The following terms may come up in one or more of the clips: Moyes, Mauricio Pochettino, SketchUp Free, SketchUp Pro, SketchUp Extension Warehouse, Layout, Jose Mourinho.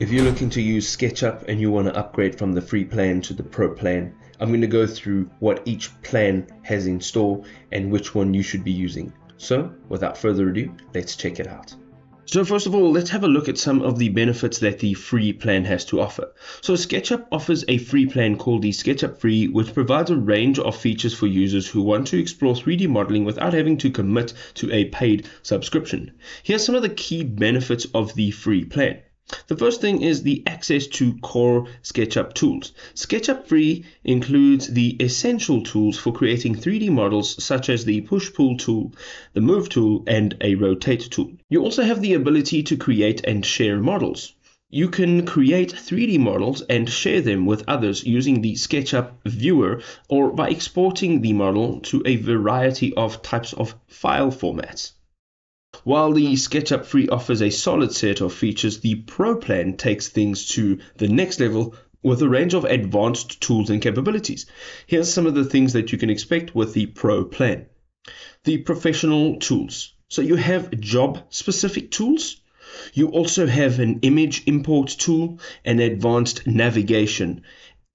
If you're looking to use SketchUp and you want to upgrade from the free plan to the pro plan, I'm going to go through what each plan has in store and which one you should be using. So without further ado, let's check it out. So first of all, let's have a look at some of the benefits that the free plan has to offer. So SketchUp offers a free plan called the SketchUp Free, which provides a range of features for users who want to explore 3D modeling without having to commit to a paid subscription. Here's some of the key benefits of the free plan. The first thing is the access to core SketchUp tools. SketchUp Free includes the essential tools for creating 3D models such as the push-pull tool, the move tool, and a rotate tool. You also have the ability to create and share models. You can create 3D models and share them with others using the SketchUp viewer or by exporting the model to a variety of types of file formats. While the SketchUp Free offers a solid set of features, the Pro plan takes things to the next level with a range of advanced tools and capabilities. Here's some of the things that you can expect with the Pro plan. The professional tools. So you have job-specific tools. You also have an image import tool and advanced navigation.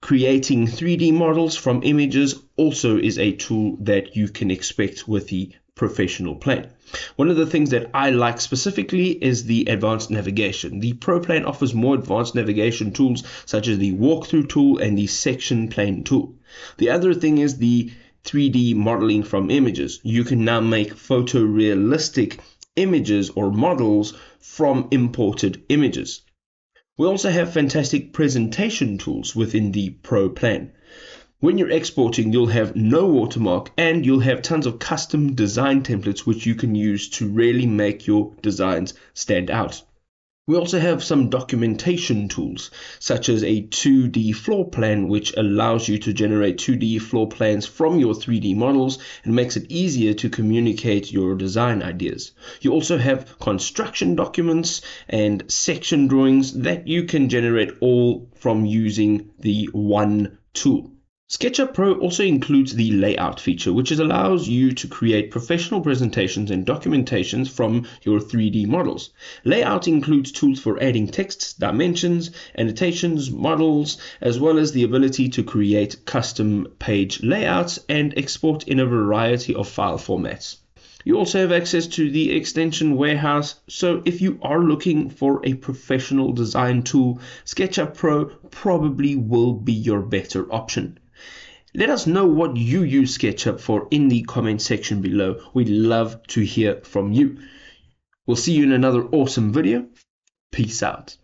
Creating 3D models from images also is a tool that you can expect with the professional plan. One of the things that I like specifically is the advanced navigation. The Pro plan offers more advanced navigation tools such as the walkthrough tool and the section plane tool. The other thing is the 3D modeling from images. You can now make photorealistic images or models from imported images. We also have fantastic presentation tools within the Pro plan. When you're exporting, you'll have no watermark and you'll have tons of custom design templates which you can use to really make your designs stand out. We also have some documentation tools such as a 2D floor plan, which allows you to generate 2D floor plans from your 3D models and makes it easier to communicate your design ideas. You also have construction documents and section drawings that you can generate all from using the one tool. SketchUp Pro also includes the layout feature, which allows you to create professional presentations and documentations from your 3D models. Layout includes tools for adding texts, dimensions, annotations, models, as well as the ability to create custom page layouts and export in a variety of file formats. You also have access to the Extension Warehouse, so if you are looking for a professional design tool, SketchUp Pro probably will be your better option. Let us know what you use SketchUp for in the comment section below. We'd love to hear from you. We'll see you in another awesome video. Peace out.